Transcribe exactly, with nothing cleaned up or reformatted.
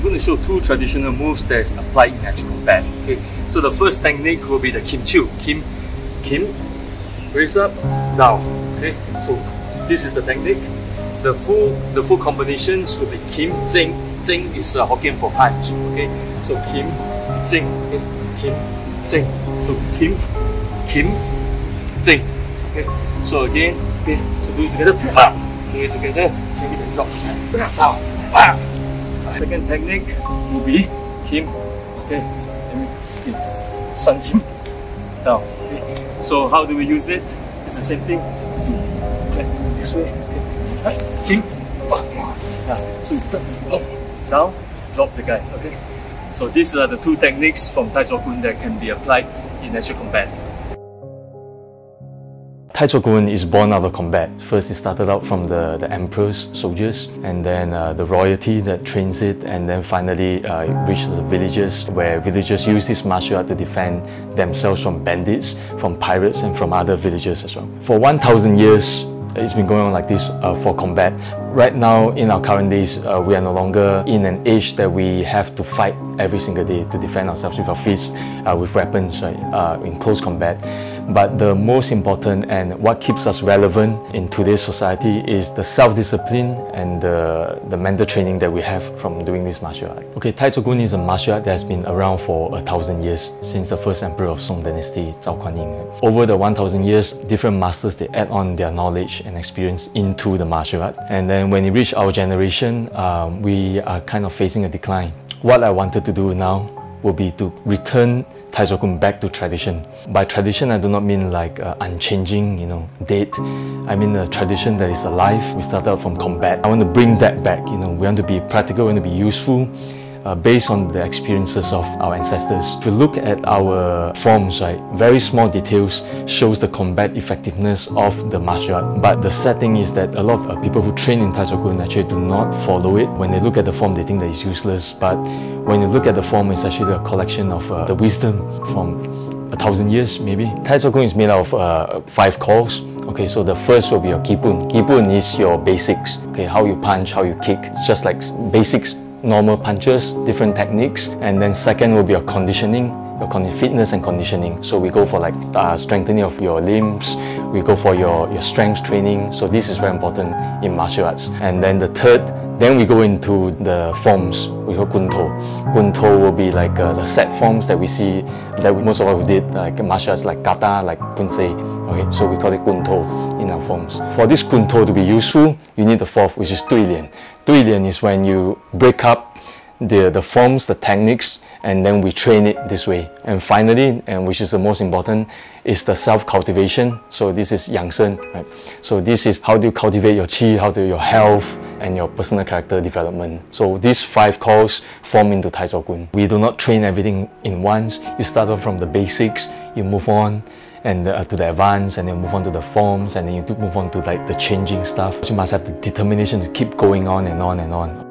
I'm going to show two traditional moves that is applied in actual combat. Okay, so the first technique will be the Kim chu. Kim, Kim, raise up, down. Okay, so this is the technique. The full, the full combinations will be Kim, Jing. Jing is uh, Hokkien for punch. Okay, so Kim, Jing, okay? Kim, Jing. So Kim, Kim, Jing. Okay, so again, okay, so do it together. Pow. Do it together. Take it and drop. Pow. Pow. Second technique will be Kim. Okay, Kim, Sun Kim, down. Okay. So how do we use it? It's the same thing. Okay. This way. Okay. Kim, so up, down, drop the guy. Okay. So these are the two techniques from Taichokun that can be applied in actual combat. Taichokun is born out of combat. First, it started out from the, the emperor's soldiers, and then uh, the royalty that trains it, and then finally uh, it reached the villages, where villagers use this martial art to defend themselves from bandits, from pirates, and from other villagers as well. For one thousand years, it's been going on like this uh, for combat. Right now, in our current days, uh, we are no longer in an age that we have to fight every single day to defend ourselves with our fists, uh, with weapons, right, uh, in close combat. But the most important and what keeps us relevant in today's society is the self-discipline and the, the mental training that we have from doing this martial art. Okay, Taizogun is a martial art that has been around for a thousand years, since the first emperor of Song Dynasty, Zhao Kuangyin. Over the one thousand years, different masters, they add on their knowledge and experience into the martial art. And then when it reached our generation, um, we are kind of facing a decline. What I wanted to do now will be to return Taichokun back to tradition. By tradition, I do not mean like uh, unchanging, you know, date. I mean a tradition that is alive. We started out from combat. I want to bring that back, you know. We want to be practical, we want to be useful, uh, based on the experiences of our ancestors. If you look at our forms, right, very small details shows the combat effectiveness of the martial art. But the sad thing is that a lot of uh, people who train in Taichokun actually do not follow it. When they look at the form, they think that it's useless. But when you look at the form, it's actually a collection of uh, the wisdom from a thousand years, maybe. Taizuquan is made out of uh, five calls. Okay, so the first will be your kipun. Kipun is your basics. Okay, how you punch, how you kick, it's just like basics, normal punches, different techniques. And then second will be your conditioning, your fitness and conditioning. So we go for like uh, strengthening of your limbs. We go for your, your strength training. So this is very important in martial arts. And then the third, then we go into the forms, we call Kun To. Kun To will be like uh, the set forms that we see, that we, most of us did, like martial arts like Gata, like Kun Se. Okay, so we call it Kun To in our forms. For this Kun To to be useful, you need the fourth, which is Tuilian. Tuilian is when you break up the, the forms, the techniques, and then we train it this way. And finally, and which is the most important, is the self-cultivation. So this is yangsen, right? So this is how do you cultivate your qi, how do your health and your personal character development. So these five calls form into Taizogun. We do not train everything in once. You start off from the basics, you move on and uh, to the advance, and then move on to the forms, and then you move on to like the changing stuff. So you must have the determination to keep going on and on and on.